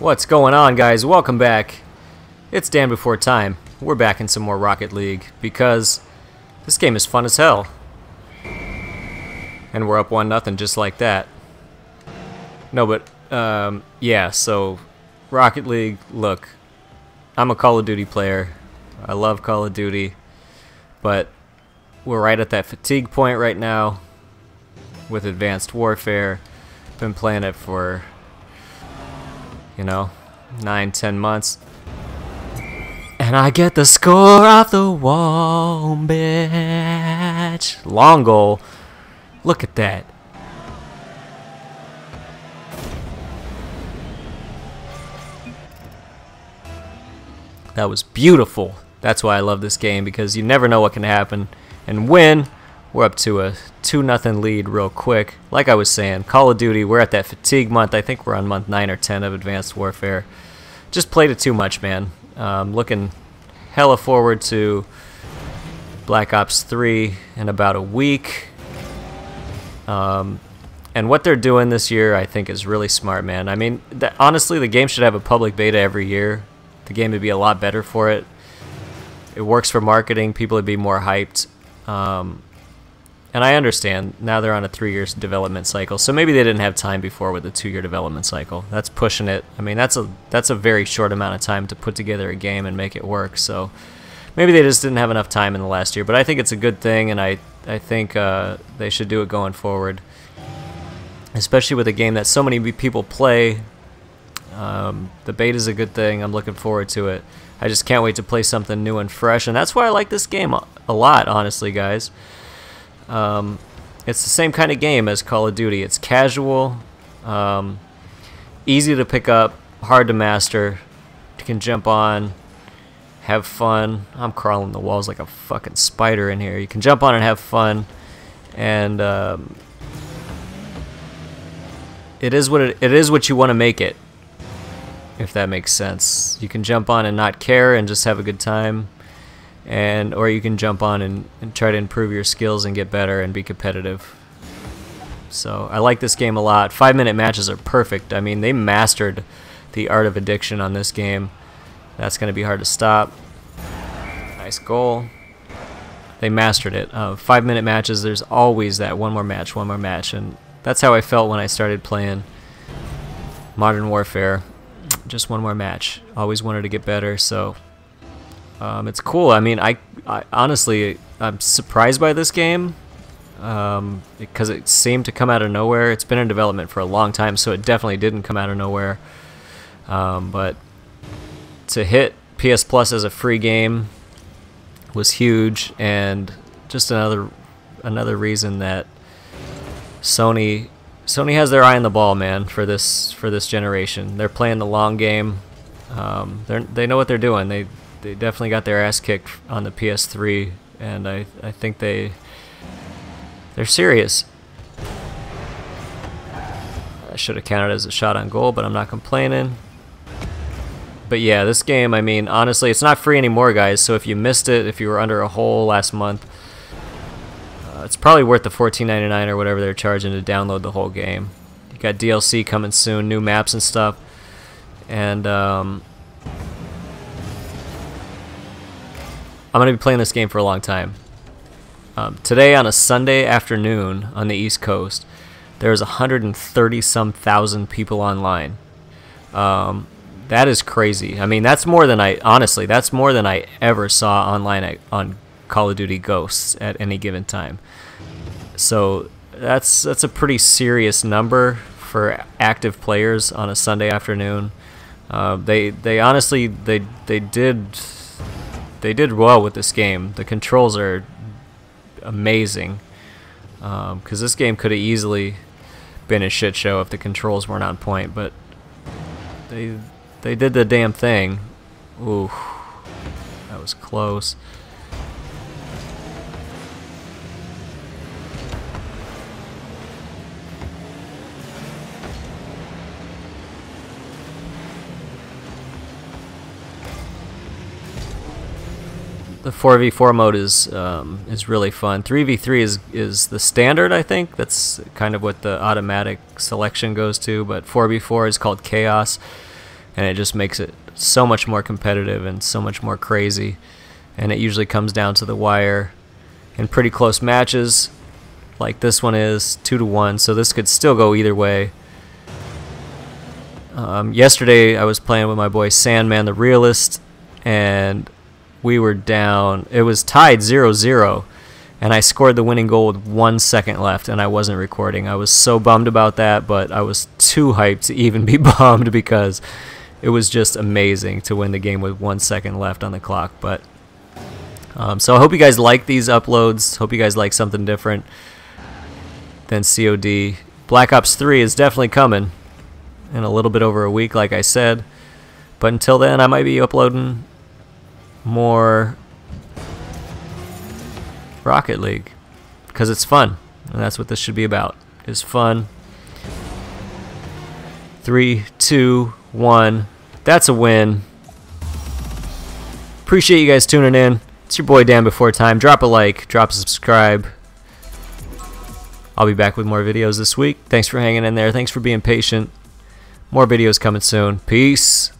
What's going on, guys? Welcome back. It's Dan Before Time. We're back in some more Rocket League because this game is fun as hell. And we're up 1-0 just like that. No, but, yeah, so Rocket League, look, I'm a Call of Duty player. I love Call of Duty, but we're right at that fatigue point right now with Advanced Warfare. Been playing it for, you know, 9-10 months, and I get the score off the wall, bitch. Long goal. Look at that. That was beautiful. That's why I love this game, because you never know what can happen. And when we're up to a 2-0 lead real quick. Like I was saying, Call of Duty, we're at that fatigue month. I think we're on month 9 or 10 of Advanced Warfare. Just played it too much, man. Looking hella forward to Black Ops 3 in about a week. And what they're doing this year, I think, is really smart, man. I mean, honestly, the game should have a public beta every year. The game would be a lot better for it. It works for marketing. People would be more hyped. And I understand, now they're on a 3-year development cycle, so maybe they didn't have time before with a 2-year development cycle. That's pushing it. I mean, that's a very short amount of time to put together a game and make it work, so maybe they just didn't have enough time in the last year, but I think it's a good thing, and I think they should do it going forward. Especially with a game that so many people play, the beta's a good thing. I'm looking forward to it. I just can't wait to play something new and fresh, and that's why I like this game a lot, honestly, guys. It's the same kind of game as Call of Duty. It's casual, easy to pick up, hard to master. You can jump on, have fun. I'm crawling the walls like a fucking spider in here. You can jump on and have fun, and it is what you want to make it, if that makes sense. You can jump on and not care and just have a good time. Or you can jump on and try to improve your skills and get better and be competitive. So I like this game a lot. 5-minute matches are perfect. I mean, they mastered the art of addiction on this game. That's going to be hard to stop. Nice goal. They mastered it. 5-minute matches, there's always that one more match. And that's how I felt when I started playing Modern Warfare. Just one more match. Always wanted to get better, so... it's cool. I mean, I honestly, I'm surprised by this game because it seemed to come out of nowhere. It's been in development for a long time, so it definitely didn't come out of nowhere. But to hit PS Plus as a free game was huge, and just another reason that Sony has their eye on the ball, man, for this generation. They're playing the long game. They know what they're doing. They definitely got their ass kicked on the PS3, and I think they're serious. I should have counted as a shot on goal, but I'm not complaining. But yeah, this game, I mean, honestly, it's not free anymore, guys, so if you missed it, if you were under a hole last month, it's probably worth the $14.99 or whatever they're charging to download the whole game. You got DLC coming soon, new maps and stuff, and I'm going to be playing this game for a long time. Today on a Sunday afternoon on the East Coast, there's 130-some thousand people online. That is crazy. I mean, that's more than honestly, that's more than I ever saw online on Call of Duty Ghosts at any given time. So that's a pretty serious number for active players on a Sunday afternoon. They did well with this game. The controls are amazing, because this game could have easily been a shit show if the controls weren't on point. But they did the damn thing. Ooh, that was close. The 4v4 mode is really fun. 3v3 is the standard, I think. That's kind of what the automatic selection goes to, but 4v4 is called Chaos. and it just makes it so much more competitive and so much more crazy. And it usually comes down to the wire in pretty close matches, like this one is 2-1, so this could still go either way. Yesterday I was playing with my boy Sandman the Realist, and we were down. It was tied 0-0, and I scored the winning goal with 1 second left, and I wasn't recording. I was so bummed about that, but I was too hyped to even be bummed because it was just amazing to win the game with 1 second left on the clock. But so I hope you guys like these uploads. Hope you guys like something different than COD. Black Ops 3 is definitely coming in a little bit over a week, like I said. But until then, I might be uploading more Rocket League because it's fun, and that's what this should be about, is fun. 3, 2, 1. That's a win. Appreciate you guys tuning in. It's your boy Dan Before Time. Drop a like, drop a subscribe. I'll be back with more videos this week. Thanks for hanging in there. Thanks for being patient. More videos coming soon. Peace.